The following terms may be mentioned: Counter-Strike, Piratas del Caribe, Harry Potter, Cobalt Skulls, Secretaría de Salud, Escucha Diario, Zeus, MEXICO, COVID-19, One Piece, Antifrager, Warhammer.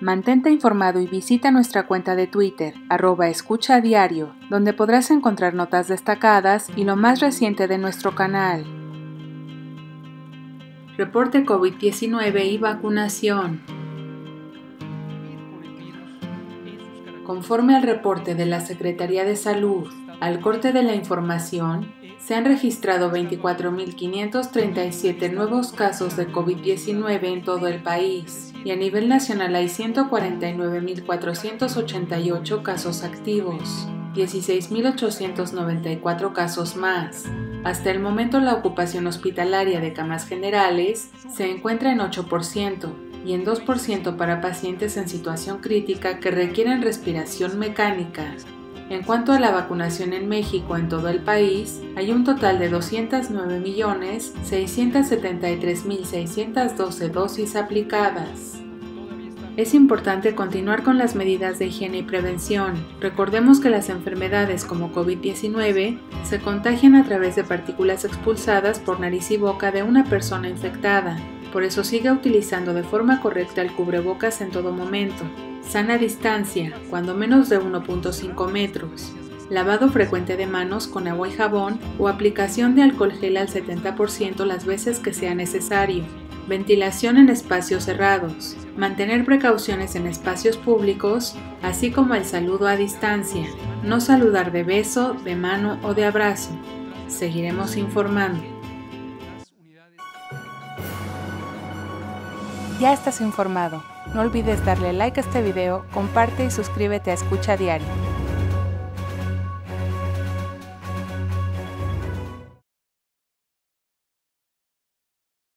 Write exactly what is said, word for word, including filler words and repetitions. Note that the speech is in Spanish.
Mantente informado y visita nuestra cuenta de Twitter, arroba Escucha Diario, donde podrás encontrar notas destacadas y lo más reciente de nuestro canal. Reporte COVID diecinueve y vacunación. Conforme al reporte de la Secretaría de Salud, al corte de la información, se han registrado veinticuatro mil quinientos treinta y siete nuevos casos de COVID diecinueve en todo el país y a nivel nacional hay ciento cuarenta y nueve mil cuatrocientos ochenta y ocho casos activos, dieciséis mil ochocientos noventa y cuatro casos más. Hasta el momento la ocupación hospitalaria de camas generales se encuentra en ocho por ciento y en dos por ciento para pacientes en situación crítica que requieren respiración mecánica. En cuanto a la vacunación en México en todo el país, hay un total de doscientos nueve millones seiscientos setenta y tres mil seiscientos doce dosis aplicadas. Es importante continuar con las medidas de higiene y prevención. Recordemos que las enfermedades como COVID diecinueve se contagian a través de partículas expulsadas por nariz y boca de una persona infectada. Por eso sigue utilizando de forma correcta el cubrebocas en todo momento. Sana distancia, cuando menos de uno punto cinco metros, lavado frecuente de manos con agua y jabón o aplicación de alcohol gel al setenta por ciento las veces que sea necesario, ventilación en espacios cerrados, mantener precauciones en espacios públicos, así como el saludo a distancia, no saludar de beso, de mano o de abrazo. Seguiremos informando. Ya estás informado. No olvides darle like a este video, comparte y suscríbete a Escucha Diario.